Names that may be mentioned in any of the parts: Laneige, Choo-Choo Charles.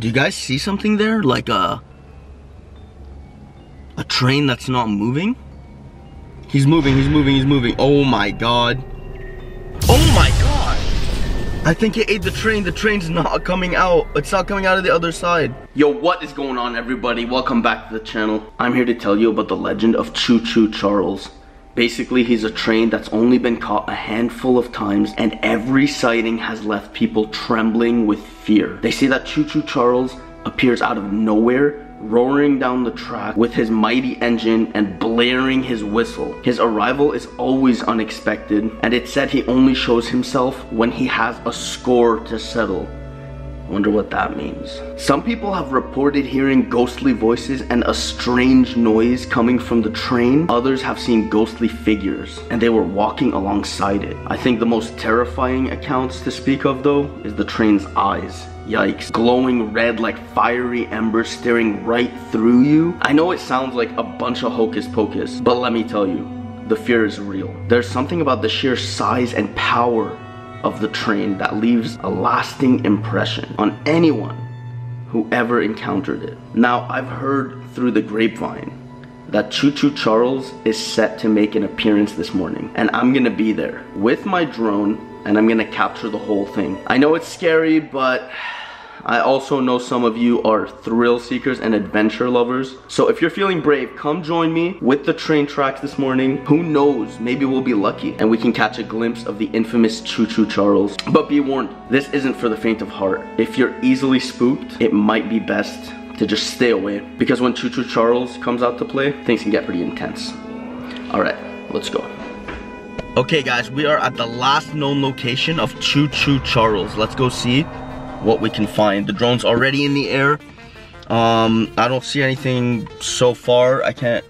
Do you guys see something there? Like a train that's not moving? He's moving, he's moving, he's moving. Oh my god. Oh my god! I think it ate the train. The train's not coming out. It's not coming out of the other side. Yo, what is going on, everybody? Welcome back to the channel. I'm here to tell you about the legend of Choo-Choo Charles. Basically, he's a train that's only been caught a handful of times, and every sighting has left people trembling with fear. They say that Choo-Choo Charles appears out of nowhere, roaring down the track with his mighty engine and blaring his whistle. His arrival is always unexpected, and it's said he only shows himself when he has a score to settle. I wonder what that means. Some people have reported hearing ghostly voices and a strange noise coming from the train. Others have seen ghostly figures, and they were walking alongside it. I think the most terrifying accounts to speak of, though, is the train's eyes. Yikes. Glowing red like fiery embers staring right through you. I know it sounds like a bunch of hocus pocus, but let me tell you, the fear is real. There's something about the sheer size and power of the train that leaves a lasting impression on anyone who ever encountered it. Now, I've heard through the grapevine that Choo-Choo Charles is set to make an appearance this morning, and I'm gonna be there with my drone, and I'm gonna capture the whole thing. I know it's scary, but I also know some of you are thrill seekers and adventure lovers. So if you're feeling brave, come join me with the train tracks this morning. Who knows, maybe we'll be lucky and we can catch a glimpse of the infamous Choo-Choo Charles. But be warned, this isn't for the faint of heart. If you're easily spooked, it might be best to just stay away, because when Choo-Choo Charles comes out to play, things can get pretty intense. All right, let's go. Okay guys, we are at the last known location of Choo-Choo Charles. Let's go see what we can find. The drone's already in the air. I don't see anything so far. I can't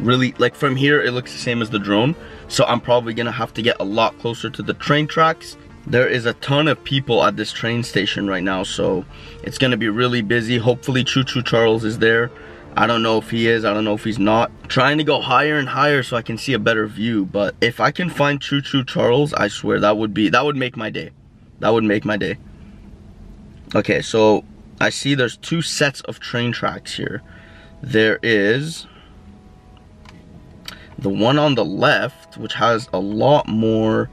really, like, from here it looks the same as the drone, so I'm probably gonna have to get a lot closer to the train tracks. There is a ton of people at this train station right now, so it's gonna be really busy. Hopefully Choo-Choo Charles is there. I don't know if he is, I don't know if he's not. I'm trying to go higher and higher so I can see a better view, but if I can find Choo-Choo Charles, I swear that would make my day. That would make my day. Okay, so I see there's two sets of train tracks here. There is the one on the left, which has a lot more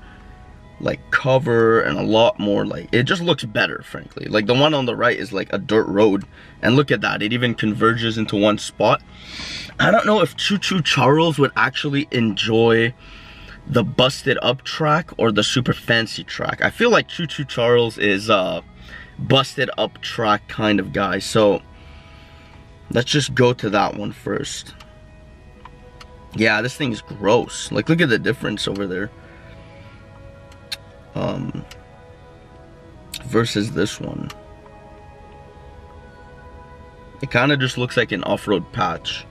like cover and a lot more, like, it just looks better, frankly. Like the one on the right is like a dirt road, and look at that, it even converges into one spot. I don't know if Choo-Choo Charles would actually enjoy the busted up track or the super fancy track. I feel like Choo-Choo Charles is busted up track kind of guy, so let's just go to that one first. Yeah, this thing is gross. Like, look at the difference over there versus this one. It kind of just looks like an off-road patch.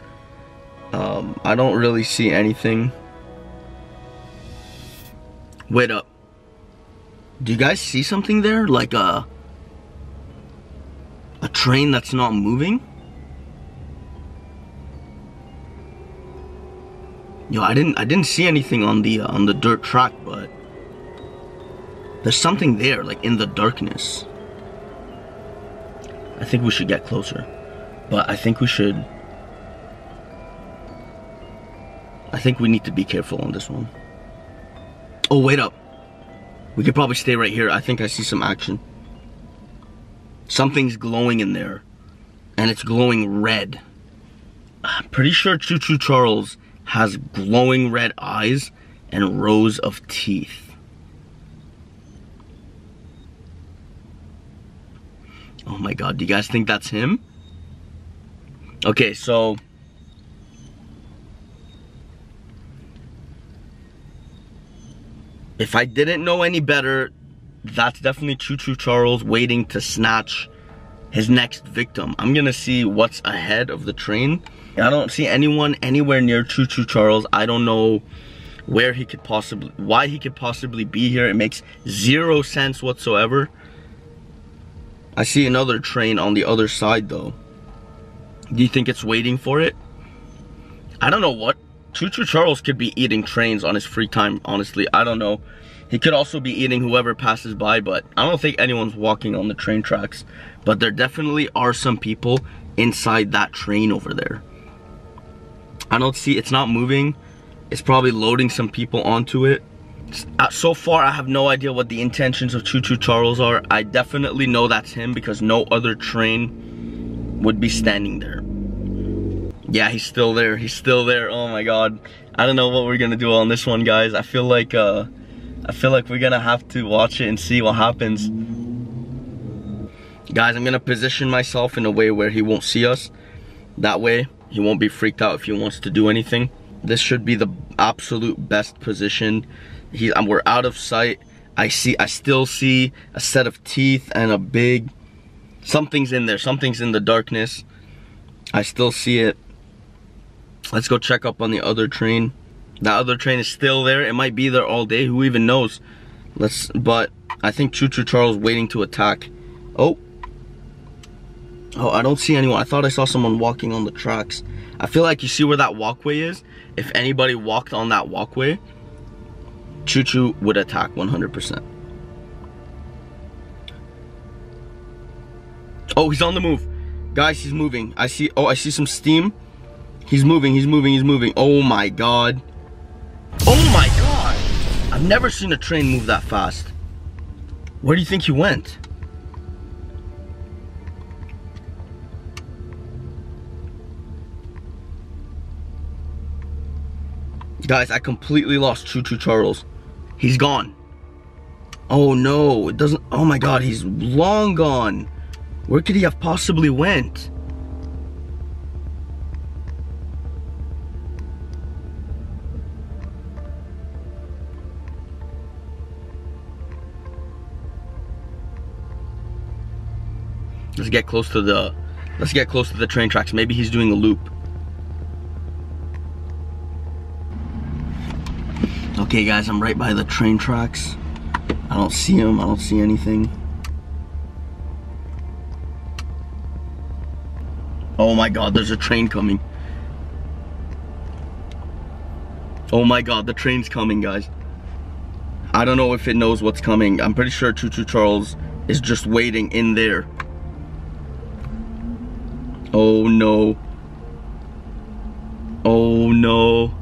I don't really see anything. Wait up, do you guys see something there? Like a train that's not moving? Yo, I didn't see anything on the dirt track, but there's something there, like in the darkness. I think we should get closer, but I think we need to be careful on this one. Oh, wait up. We could probably stay right here. I think I see some action. Something's glowing in there, and it's glowing red. I'm pretty sure Choo-Choo Charles has glowing red eyes and rows of teeth. Oh my god, do you guys think that's him? Okay, so if I didn't know any better, that's definitely Choo-Choo Charles waiting to snatch his next victim. I'm gonna see what's ahead of the train. I don't see anyone anywhere near Choo-Choo Charles. I don't know where he could possibly, why he could possibly be here. It makes zero sense whatsoever. I see another train on the other side though. Do you think it's waiting for it? I don't know what. Choo-Choo Charles could be eating trains on his free time, honestly. I don't know. He could also be eating whoever passes by, but I don't think anyone's walking on the train tracks. But there definitely are some people inside that train over there. I don't see, it's not moving. It's probably loading some people onto it. So far, I have no idea what the intentions of Choo-Choo Charles are. I definitely know that's him because no other train would be standing there. Yeah, he's still there. He's still there. Oh my god. I don't know what we're gonna do on this one, guys. I feel like we're gonna have to watch it and see what happens. Guys, I'm gonna position myself in a way where he won't see us. That way, he won't be freaked out if he wants to do anything. This should be the absolute best position. We're out of sight. I still see a set of teeth and a big... Something's in there. Something's in the darkness. I still see it. Let's go check up on the other train. That other train is still there. It might be there all day. Who even knows? But I think Choo-Choo Charles waiting to attack. Oh, I don't see anyone. I thought I saw someone walking on the tracks. I feel like you see where that walkway is. If anybody walked on that walkway, Choo-Choo would attack 100%. Oh, he's on the move. Guys, he's moving. I see some steam. He's moving. Oh my god. Oh my god. I've never seen a train move that fast. Where do you think he went? Guys, I completely lost Choo-Choo Charles. He's gone. Oh no, it doesn't. Oh my god, he's long gone. Where could he have possibly went? Let's get close to the train tracks. Maybe he's doing a loop. Okay guys, I'm right by the train tracks. I don't see him, I don't see anything. Oh my god, there's a train coming. Oh my god, the train's coming, guys. I don't know if it knows what's coming. I'm pretty sure Choo-Choo Charles is just waiting in there. Oh no. Oh no.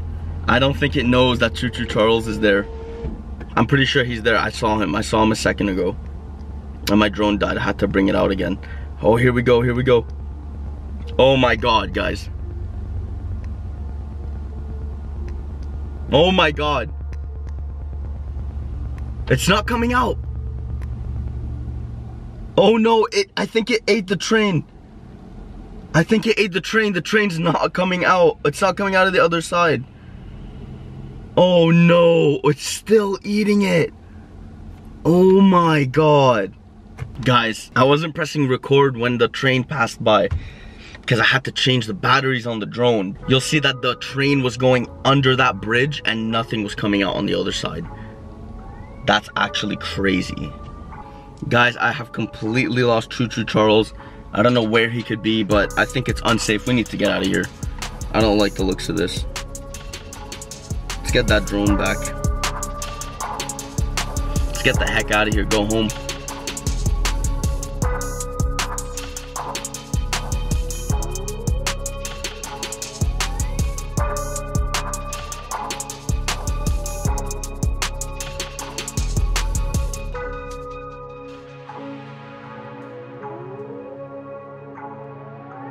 I don't think it knows that Choo-Choo Charles is there. I'm pretty sure he's there. I saw him a second ago. And my drone died. I had to bring it out again. Oh, here we go. Oh my god, guys. Oh my god. It's not coming out. Oh no, I think it ate the train. The train's not coming out. It's not coming out of the other side. Oh no, it's still eating it. Oh my god. Guys, I wasn't pressing record when the train passed by because I had to change the batteries on the drone. You'll see that the train was going under that bridge and nothing was coming out on the other side. That's actually crazy. Guys, I have completely lost Choo-Choo Charles. I don't know where he could be, but I think it's unsafe. We need to get out of here. I don't like the looks of this. Let's get that drone back. Let's get the heck out of here. Go home.